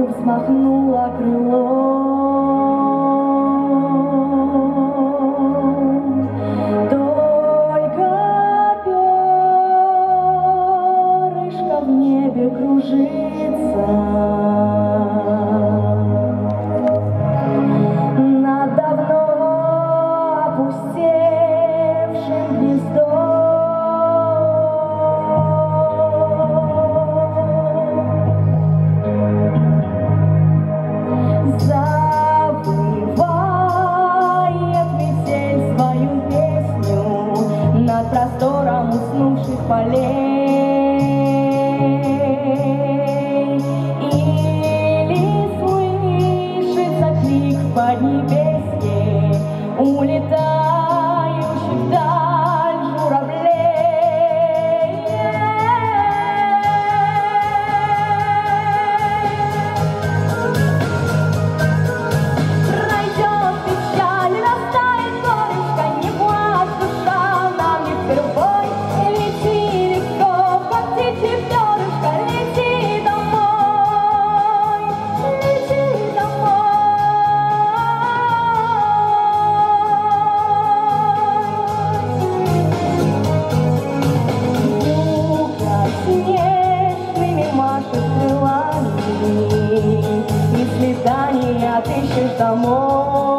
Взмахнула крылом, только перышко в небе кружится над давно опустевшим гнездом. Простором уснувших полей или слышится крик в поднебесье улетающих вдаль журавлей. Пройдет печаль, растает горечь, не плачь, душа нам не впервой. Ты ищешь домой.